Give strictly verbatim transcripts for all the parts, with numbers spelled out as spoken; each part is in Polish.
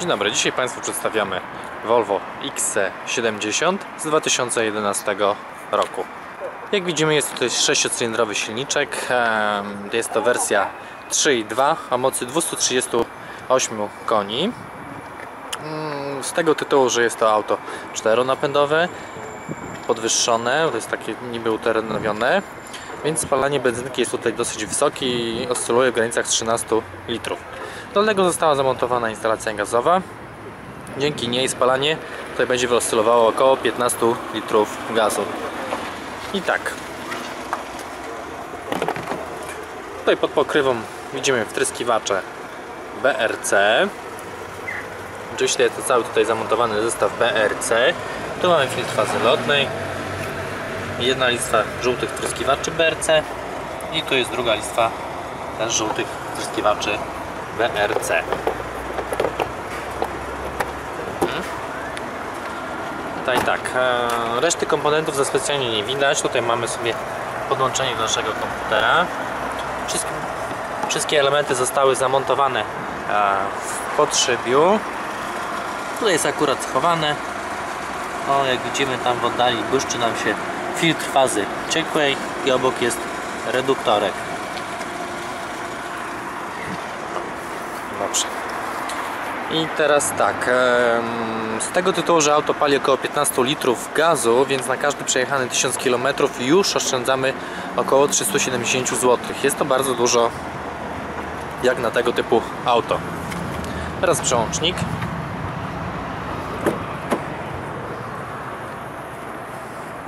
Dzień dobry, dzisiaj Państwu przedstawiamy Volvo X C siedemdziesiąt z dwa tysiące jedenastego roku. Jak widzimy, jest tutaj sześciocylindrowy silniczek, jest to wersja trzy i dwa o mocy dwieście trzydzieści osiem koni. Z tego tytułu, że jest to auto czteronapędowe, podwyższone, to jest takie niby uterenowione, więc spalanie benzynki jest tutaj dosyć wysokie i oscyluje w granicach trzynastu litrów. Do tego została zamontowana instalacja gazowa. Dzięki niej spalanie tutaj będzie wyoscylowało około piętnastu litrów gazu. I tak. Tutaj pod pokrywą widzimy wtryskiwacze B R C. Oczywiście jest to cały tutaj zamontowany zestaw B R C. Tu mamy filtr fazy lotnej. Jedna listwa żółtych wtryskiwaczy B R C. I tu jest druga listwa też żółtych wtryskiwaczy B R C. Tutaj tak, reszty komponentów za specjalnie nie widać. Tutaj mamy sobie podłączenie do naszego komputera. Wszystkie, wszystkie elementy zostały zamontowane w podszybiu. Tutaj jest akurat schowane. O, jak widzimy, tam w oddali błyszczy nam się filtr fazy ciekłej i obok jest reduktorek. Dobrze. I teraz tak, z tego tytułu, że auto pali około piętnastu litrów gazu, więc na każdy przejechany tysiąc kilometrów już oszczędzamy około trzystu siedemdziesięciu złotych. Jest to bardzo dużo jak na tego typu auto. Teraz przełącznik.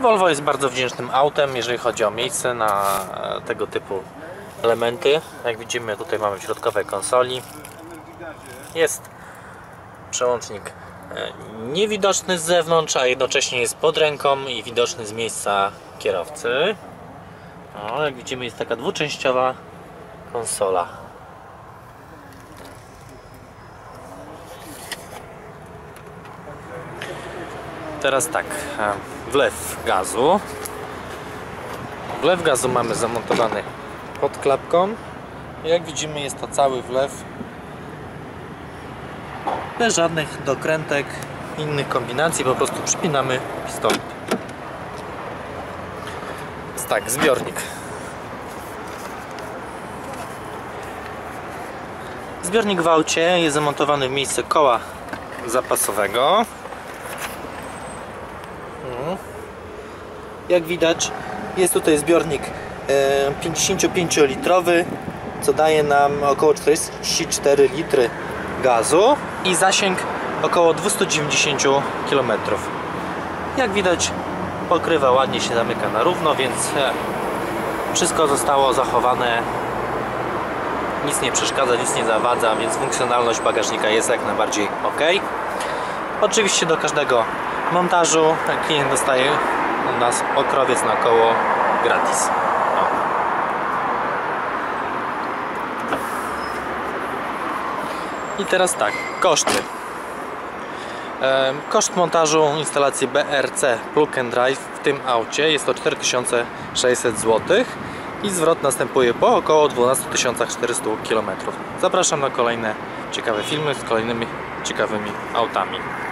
Volvo jest bardzo wdzięcznym autem, jeżeli chodzi o miejsce na tego typu elementy. Jak widzimy, tutaj mamy w środkowej konsoli. Jest przełącznik niewidoczny z zewnątrz, a jednocześnie jest pod ręką i widoczny z miejsca kierowcy. O, jak widzimy, jest taka dwuczęściowa konsola. Teraz tak, wlew gazu. Wlew gazu mamy zamontowany pod klapką. Jak widzimy, jest to cały wlew. Bez żadnych dokrętek, innych kombinacji, po prostu przypinamy piston. Jest tak, zbiornik. Zbiornik w aucie jest zamontowany w miejsce koła zapasowego. Jak widać, jest tutaj zbiornik pięćdziesięciopięciolitrowy, co daje nam około czterdzieści cztery litry gazu i zasięg około dwieście dziewięćdziesiąt kilometrów. Jak widać, pokrywa ładnie się zamyka na równo, więc wszystko zostało zachowane, nic nie przeszkadza, nic nie zawadza, więc funkcjonalność bagażnika jest jak najbardziej ok. Oczywiście do każdego montażu klient dostaje u nas okrowiec na koło gratis. I teraz tak, koszty. Koszt montażu instalacji B R C Plug and Drive w tym aucie jest to cztery tysiące sześćset złotych i zwrot następuje po około dwunastu tysiącach czterystu kilometrów. Zapraszam na kolejne ciekawe filmy z kolejnymi ciekawymi autami.